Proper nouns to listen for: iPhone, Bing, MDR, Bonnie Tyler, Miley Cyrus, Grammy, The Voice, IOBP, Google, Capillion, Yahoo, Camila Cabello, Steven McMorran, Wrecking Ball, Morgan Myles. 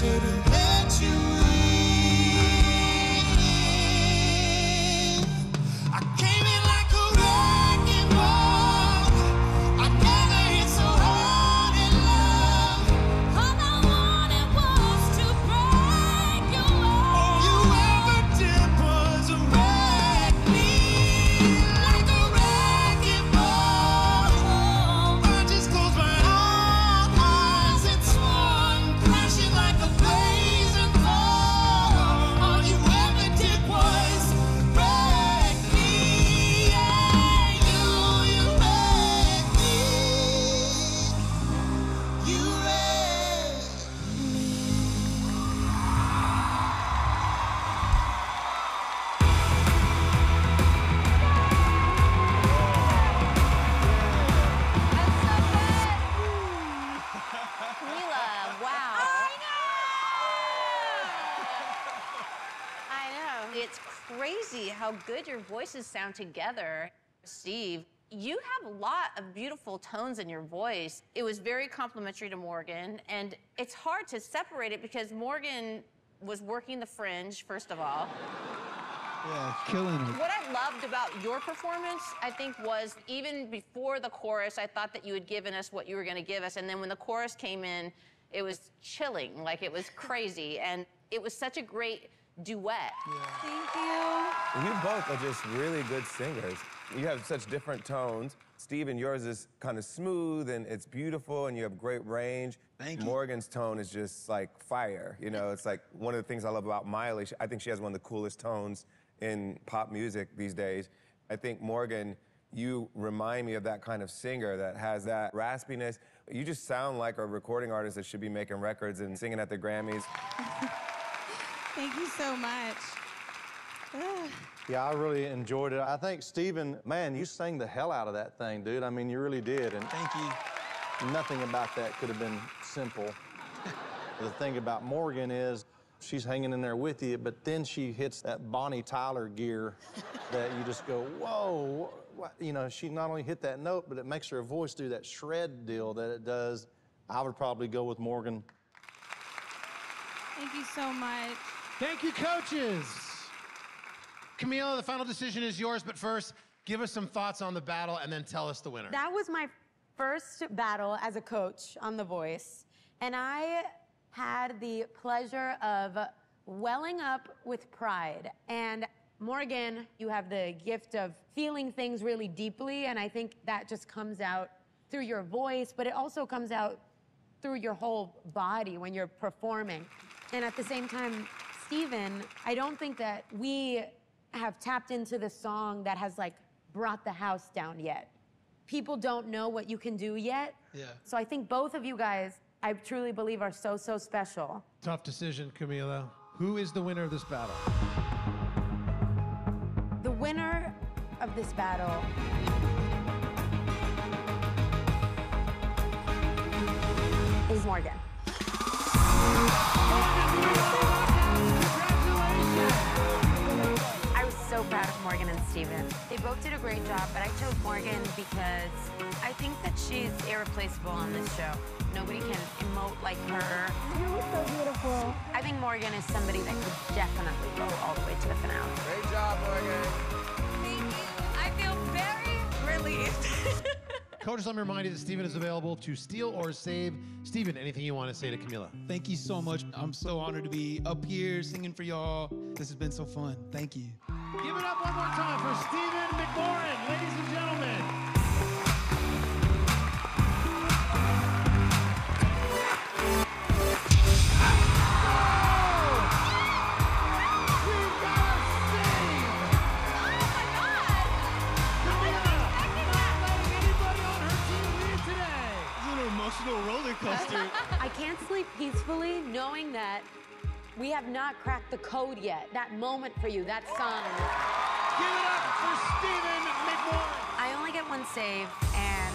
should've let you in. I came in like a wrecking ball. I never hit so hard in love. All I wanted was to break you up. All you ever did was wreck me like a wrecking ball. I just closed my eyes and swung, crashing like a blazing ball. All you ever did was wreck me. Yeah, you wrecked me. You wrecked Camila, wow. I know. It's crazy how good your voices sound together. Steve, you have a lot of beautiful tones in your voice. It was very complimentary to Morgan, and it's hard to separate it because Morgan was working the fringe, first of all. Yeah, killing it. What I loved about your performance, I think, was even before the chorus, I thought that you had given us what you were going to give us. And then when the chorus came in, it was chilling, like it was crazy. And it was such a great duet. Thank you. You both are just really good singers. You have such different tones. Steven, yours is kind of smooth and it's beautiful and you have great range. Thank you. Morgan's tone is just like fire. You know, it's like one of the things I love about Miley. I think she has one of the coolest tones in pop music these days. I think, Morgan, you remind me of that kind of singer that has that raspiness. You just sound like a recording artist that should be making records and singing at the Grammys. Thank you so much. Yeah, I really enjoyed it. I think, Steven, man, you sang the hell out of that thing, dude. I mean, you really did. And thank you. Nothing about that could have been simple. The thing about Morgan is, she's hanging in there with you, but then she hits that Bonnie Tyler gear that you just go, whoa. You know, she not only hit that note, but it makes her voice do that shred deal that it does. I would probably go with Morgan. Thank you so much. Thank you, coaches. Camila, the final decision is yours, but first, give us some thoughts on the battle and then tell us the winner. That was my first battle as a coach on The Voice, and I had the pleasure of welling up with pride. And Morgan, you have the gift of feeling things really deeply, and I think that just comes out through your voice, but it also comes out through your whole body when you're performing. And at the same time, Steven, I don't think that we have tapped into the song that has like brought the house down yet. People don't know what you can do yet. Yeah. So I think both of you guys, I truly believe, are so, so special. Tough decision, Camila. Who is the winner of this battle? The winner of this battle is Morgan. I was so proud of Morgan and Steven. They both did a great job, but I chose Morgan because I think that she's irreplaceable on this show. Nobody can emote like her. You were so beautiful. I think Morgan is somebody that could definitely go all the way to the finale. Great job, Morgan. Thank you. I feel very relieved. Coaches, let me remind you that Steven is available to steal or save. Steven, anything you want to say to Camila? Thank you so much. I'm so honored to be up here singing for y'all. This has been so fun. Thank you. Give it up one more time for Steven McMorran, ladies and gentlemen. I can't sleep peacefully knowing that we have not cracked the code yet. That moment for you, that song. Give it up for Steven McMorran. I only get one save, and